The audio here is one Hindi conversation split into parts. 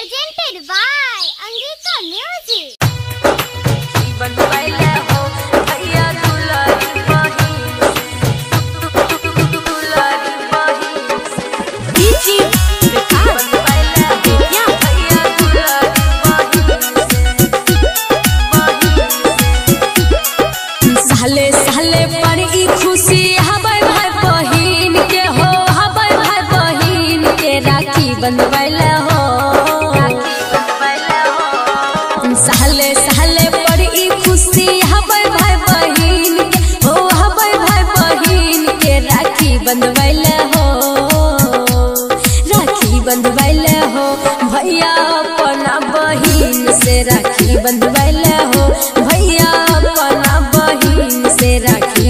presented by Angika Music. Jeevan baila ho bhaiya dulari bahi, dulari bahi. Ji jeevan baila ho bhaiya dulari bahi. Sahle sahle par I khushi habai bhai bahin ke ho, habai bhai bahin ke rakhi bandhwaila. राखी बंधवाइला हो भैया अपना बहिन से, राखी बंधवाइला हो भैया छोटा की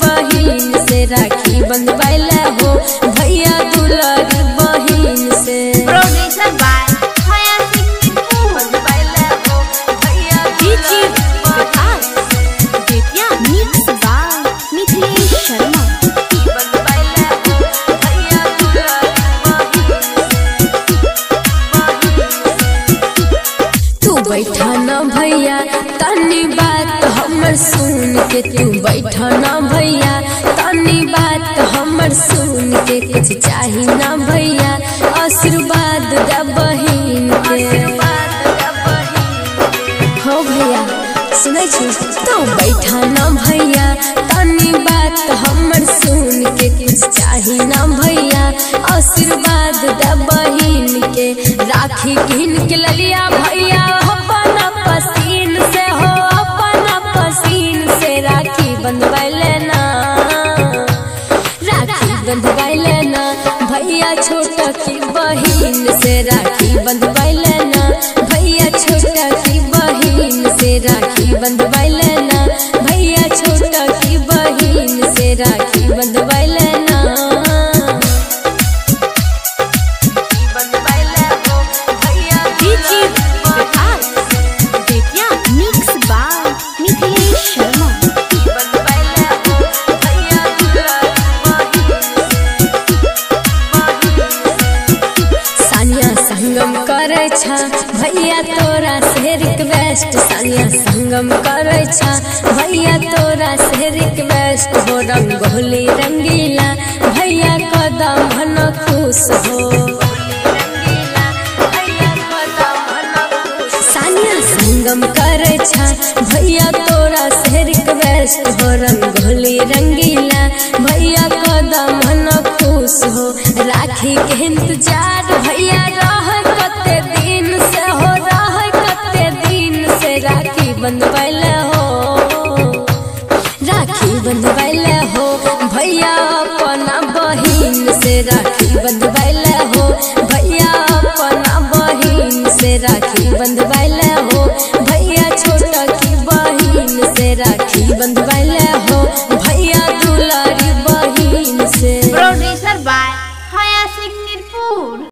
बहिन से, राखी बंधवाइला हो भैया दुलारी बहिन से। बैठाना भैया तनी बात हमर सुन के, तू बैठाना भैया तनी बात हमर सुन के, कुछ चाही ना भैया आशीर्वाद दे बहिन के। हो भैया सुनै छी, तू बैठाना भैया तनी बात हमर सुन के, कुछ चाही ना भैया आशीर्वाद दे बहिन के। राखी घिन के ललिया भैया बंधवाइलेना भैया छोटा की बहिन से, राखी बंधवाइलेना भैया छोटा की बहिन से, राखी बंधवाइलेना भैया छोटा की बहिन से, राखी बंधवाइलेना। भैया तोरा से रिक्वेस्ट, सानिया संगम करे छा भैया तोरा से रिक्वेस्ट। हो रंगोली रंगीला भैया कदम भन खुश हो, सानिया संगम करे छा भैया तोरा से रिक्वेस्ट। हो रंगोली रंगीला भैया कदम भन खुश हो, राखी के इंतजार भैया बंधवाइला हो, राखी बंधवाइला हो भैया अपना बहिन से, राखी बंधवाइला हो भैया अपना बहिन से, राखी बंधवाइला हो भैया छोटा की बहिन से, राखी बंधवाइला।